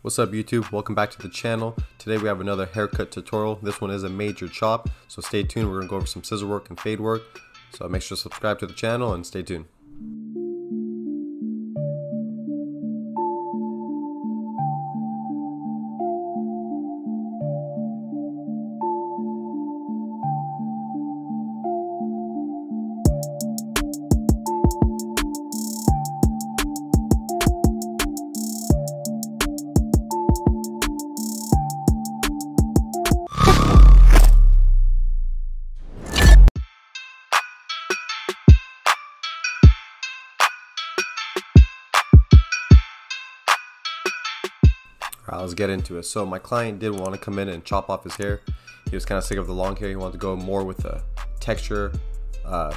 What's up YouTube, welcome back to the channel. Today we have another haircut tutorial. This one is a major chop, so stay tuned. We're gonna go over some scissor work and fade work, so make sure to subscribe to the channel and stay tuned. Alright, let's get into it. So my client did want to come in and chop off his hair. He was kind of sick of the long hair. He wanted to go more with a texture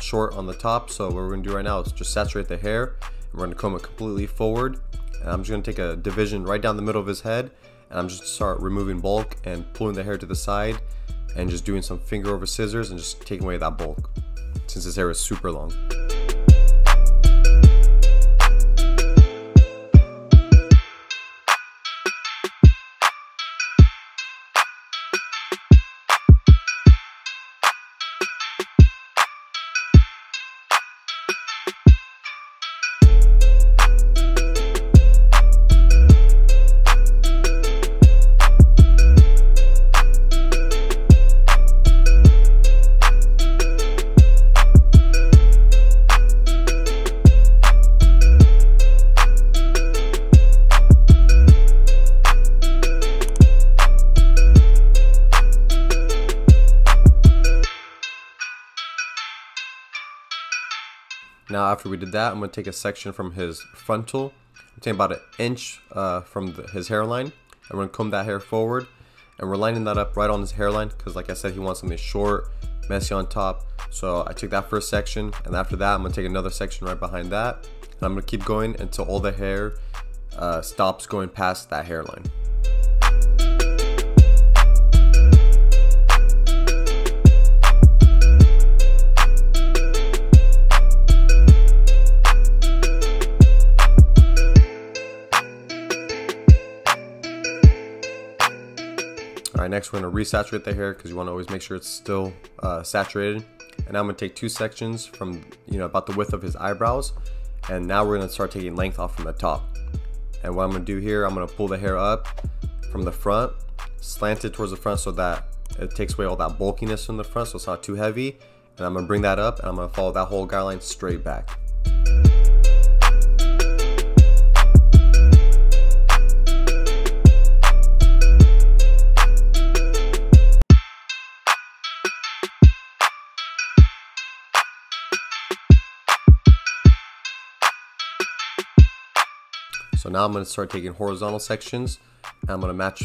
short on the top. So what we're going to do right now is just saturate the hair. And we're going to comb it completely forward. And I'm just going to take a division right down the middle of his head. And I'm just going to start removing bulk and pulling the hair to the side. And just doing some finger over scissors and just taking away that bulk, since his hair is super long. Now after we did that, I'm going to take a section from his frontal. I'm taking about an inch from his hairline, and we're going to comb that hair forward, and we're lining that up right on his hairline because, like I said, he wants something short, messy on top. So I took that first section, and after that I'm going to take another section right behind that, and I'm going to keep going until all the hair stops going past that hairline. Alright, next we're going to resaturate the hair because you want to always make sure it's still saturated. And now I'm going to take two sections from, you know, about the width of his eyebrows. And now we're going to start taking length off from the top. And what I'm going to do here, I'm going to pull the hair up from the front, slant it towards the front so that it takes away all that bulkiness from the front so it's not too heavy. And I'm going to bring that up and I'm going to follow that whole guideline straight back. So now I'm going to start taking horizontal sections, and I'm going to match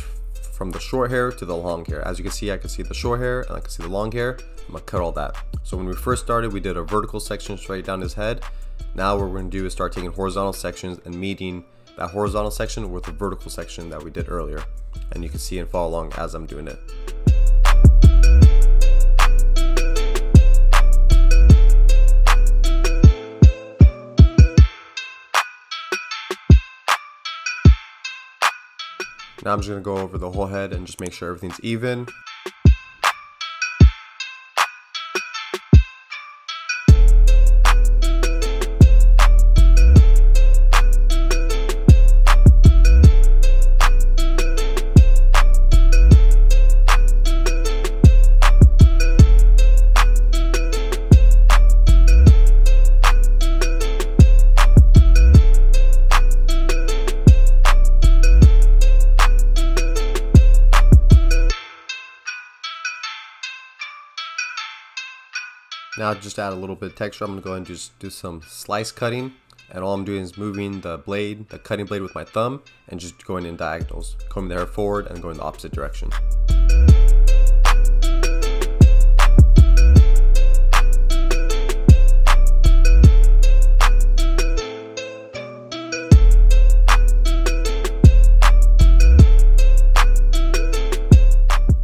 from the short hair to the long hair. As you can see, I can see the short hair and I can see the long hair. I'm going to cut all that. So when we first started, we did a vertical section straight down his head. Now what we're going to do is start taking horizontal sections and meeting that horizontal section with the vertical section that we did earlier. And you can see and follow along as I'm doing it. Now I'm just going to go over the whole head and just make sure everything's even. Now just to add a little bit of texture, I'm going to go ahead and just do some slice cutting, and all I'm doing is moving the blade, the cutting blade with my thumb, and just going in diagonals, combing the hair forward and going the opposite direction.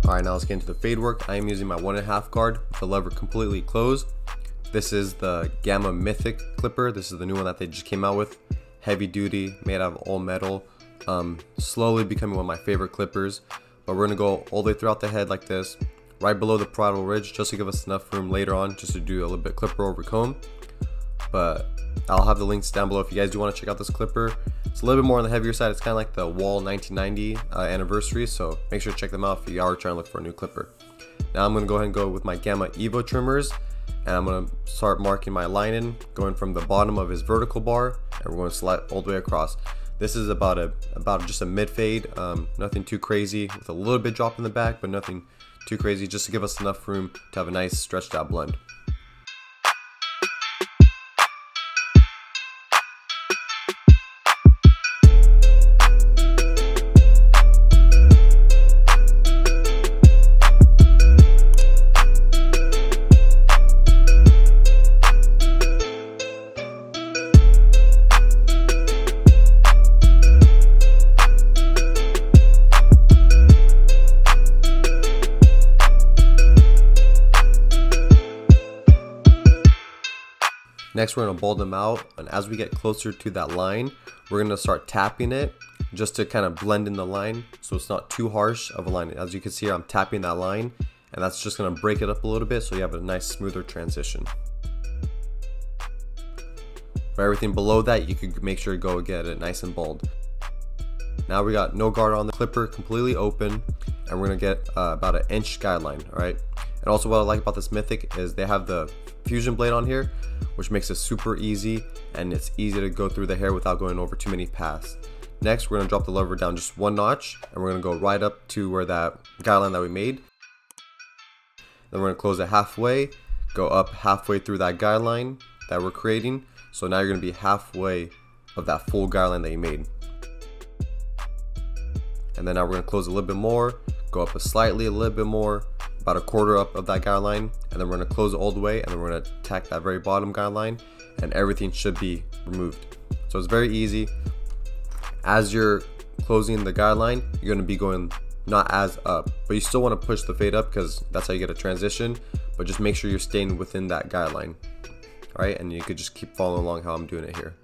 Alright, now let's get into the fade work. I am using my 1.5 guard with the lever completely closed. This is the Gamma Mythic clipper. This is the new one that they just came out with. Heavy duty, made out of all metal, slowly becoming one of my favorite clippers. But we're gonna go all the way throughout the head like this, right below the parietal ridge, just to give us enough room later on just to do a little bit clipper over comb. But I'll have the links down below if you guys do want to check out this clipper. It's a little bit more on the heavier side. It's kind of like the Wahl 1990 anniversary, so make sure to check them out if you are trying to look for a new clipper. Now I'm going to go ahead and go with my Gamma Evo trimmers, and I'm going to start marking my line in, going from the bottom of his vertical bar, and we're going to slide all the way across. This is about just a mid fade, nothing too crazy, with a little bit drop in the back, but nothing too crazy, just to give us enough room to have a nice stretched out blend. Next, we're going to bold them out, and as we get closer to that line, we're going to start tapping it just to kind of blend in the line so it's not too harsh of a line. As you can see here, I'm tapping that line, and that's just going to break it up a little bit so you have a nice smoother transition. For everything below that, you can make sure to go get it nice and bold. Now we got no guard on the clipper, completely open, and we're going to get about an inch guideline, alright? And also what I like about this Mythic is they have the fusion blade on here, which makes it super easy, and it's easy to go through the hair without going over too many paths. Next, we're going to drop the lever down just one notch, and we're going to go right up to where that guideline that we made. Then we're going to close it halfway, go up halfway through that guideline that we're creating. So now you're going to be halfway of that full guideline that you made. And then now we're going to close a little bit more, go up a little bit more, about a quarter up of that guideline, and then we're going to close it all the way, and then we're going to tack that very bottom guideline, and everything should be removed. So it's very easy. As you're closing the guideline, you're going to be going not as up, but you still want to push the fade up because that's how you get a transition, but just make sure you're staying within that guideline. All right, and you could just keep following along how I'm doing it here.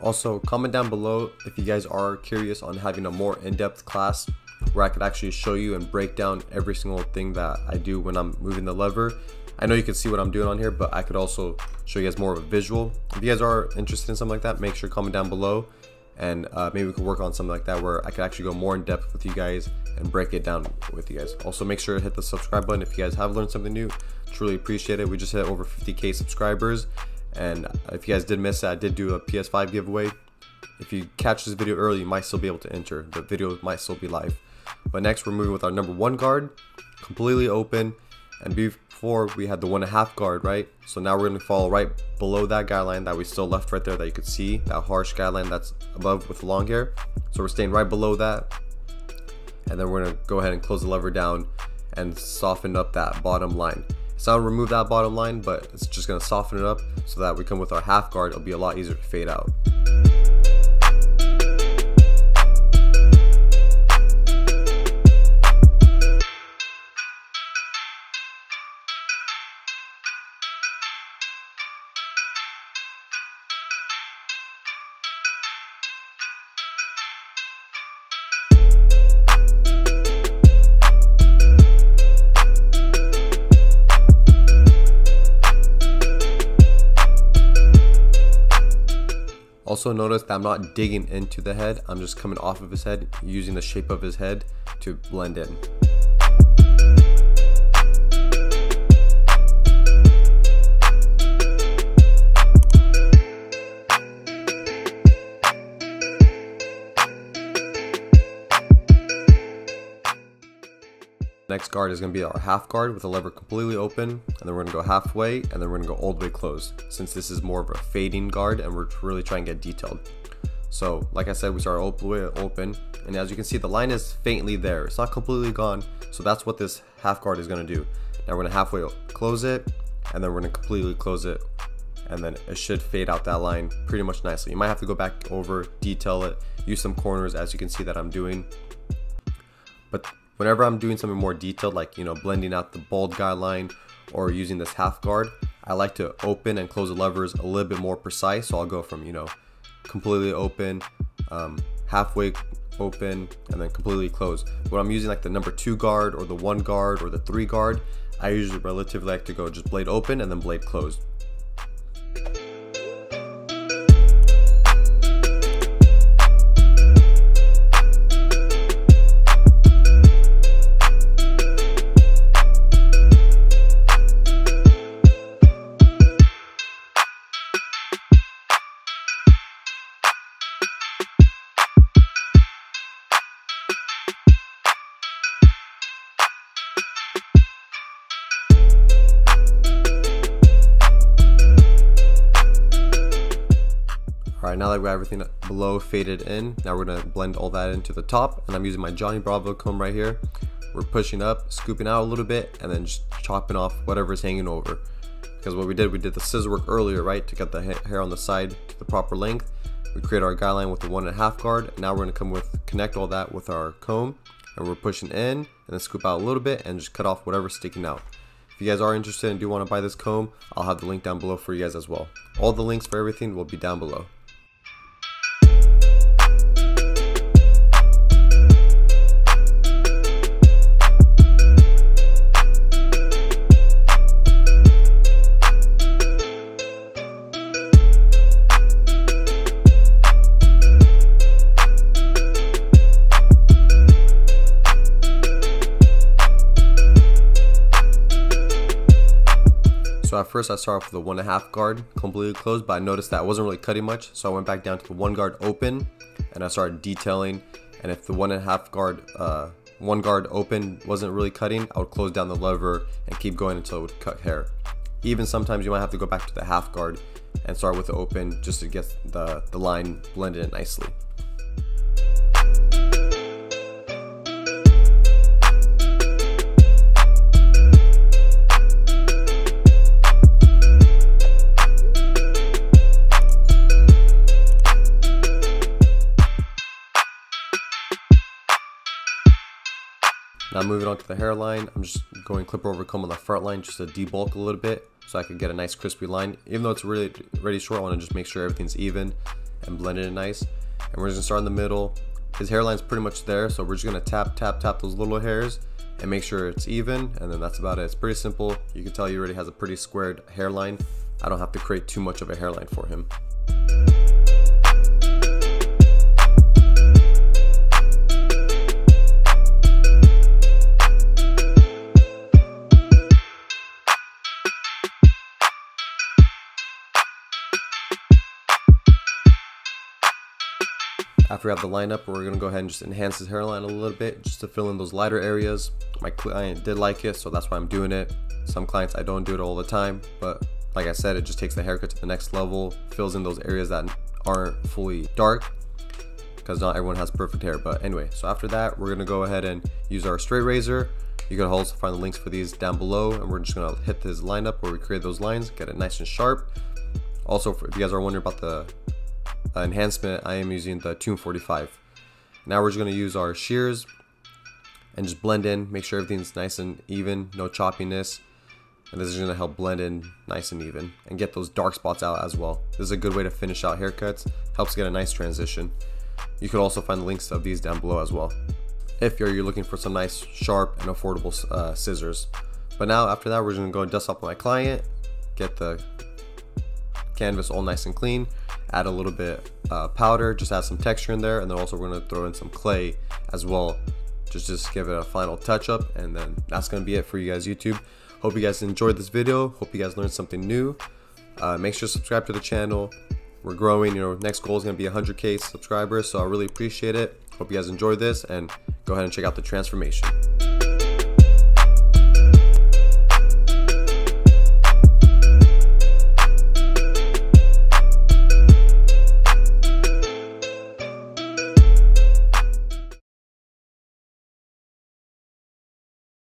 Also, comment down below if you guys are curious on having a more in-depth class where I could actually show you and break down every single thing that I do when I'm moving the lever. I know you can see what I'm doing on here, but I could also show you guys more of a visual. If you guys are interested in something like that, make sure to comment down below, and maybe we could work on something like that where I could actually go more in depth with you guys and break it down with you guys. Also, make sure to hit the subscribe button if you guys have learned something new. Truly appreciate it. We just hit over 50K subscribers. And if you guys did miss it, I did do a PS5 giveaway. If you catch this video early, you might still be able to enter. The video might still be live. But next, we're moving with our number one guard, completely open. And before, we had the 1.5 guard, right? So now we're going to follow right below that guideline that we still left right there that you could see, that harsh guideline that's above with the long hair. So we're staying right below that. And then we're going to go ahead and close the lever down and soften up that bottom line. So I'll remove that bottom line, but it's just going to soften it up so that we come with our half guard. It'll be a lot easier to fade out. Also notice that I'm not digging into the head, I'm just coming off of his head, using the shape of his head to blend in. next guard is going to be our half guard with the lever completely open, and then we're going to go halfway, and then we're going to go all the way closed, since this is more of a fading guard and we're really trying to get detailed. So like I said, we start all the way open, and as you can see, the line is faintly there, it's not completely gone, so that's what this half guard is going to do. Now we're going to halfway close it, and then we're going to completely close it, and then it should fade out that line pretty much nicely. You might have to go back over, detail it, use some corners as you can see that I'm doing. But whenever I'm doing something more detailed, like, you know, blending out the bald guy line or using this half guard, I like to open and close the levers a little bit more precise. So I'll go from, you know, completely open, halfway open, and then completely closed. When I'm using like the number 2 guard or the 1 guard or the 3 guard, I usually relatively like to go just blade open and then blade closed. Alright, now that we have everything below faded in, now we're going to blend all that into the top, and I'm using my Johnny Bravo comb right here. We're pushing up, scooping out a little bit, and then just chopping off whatever's hanging over. Because what we did the scissor work earlier, right, to get the hair on the side to the proper length. We create our guideline with the 1.5 guard, and now we're going to connect all that with our comb, and we're pushing in, and then scoop out a little bit, and just cut off whatever's sticking out. If you guys are interested and do want to buy this comb, I'll have the link down below for you guys as well. All the links for everything will be down below. So at first I started off with the 1.5 guard completely closed, but I noticed that I wasn't really cutting much, so I went back down to the 1 guard open, and I started detailing. And if the 1.5 guard, 1 guard open wasn't really cutting, I would close down the lever and keep going until it would cut hair. Even sometimes you might have to go back to the half guard and start with the open just to get the line blended in nicely. Now moving on to the hairline, I'm just going clipper over comb on the front line just to debulk a little bit so I can get a nice crispy line. Even though it's really, really short, I want to just make sure everything's even and blended in nice. And we're just going to start in the middle. His hairline's pretty much there, so we're just going to tap, tap, tap those little hairs and make sure it's even, and then that's about it. It's pretty simple. You can tell he already has a pretty squared hairline. I don't have to create too much of a hairline for him. After we have the line up, we're going to go ahead and just enhance his hairline a little bit just to fill in those lighter areas. My client did like it, so that's why I'm doing it. Some clients, I don't do it all the time, but like I said, it just takes the haircut to the next level, fills in those areas that aren't fully dark, because not everyone has perfect hair. But anyway, so after that, we're going to go ahead and use our straight razor. You can also find the links for these down below, and we're just going to hit this line up where we create those lines, get it nice and sharp. Also, if you guys are wondering about the enhancement, I am using the Tomb 45. Now we're just going to use our shears and just blend in, make sure everything's nice and even, no choppiness, and this is going to help blend in nice and even and get those dark spots out as well. This is a good way to finish out haircuts, helps get a nice transition. You could also find the links of these down below as well if you're looking for some nice, sharp and affordable scissors. But now after that, we're just going to go and dust off my client, get the canvas all nice and clean, add a little bit powder, just add some texture in there, and then also we're going to throw in some clay as well, just give it a final touch up, and then that's going to be it for you guys. YouTube, hope you guys enjoyed this video, hope you guys learned something new. Make sure to subscribe to the channel. We're growing, you know, next goal is going to be 100K subscribers, so I really appreciate it. Hope you guys enjoyed this, and go ahead and check out the transformation.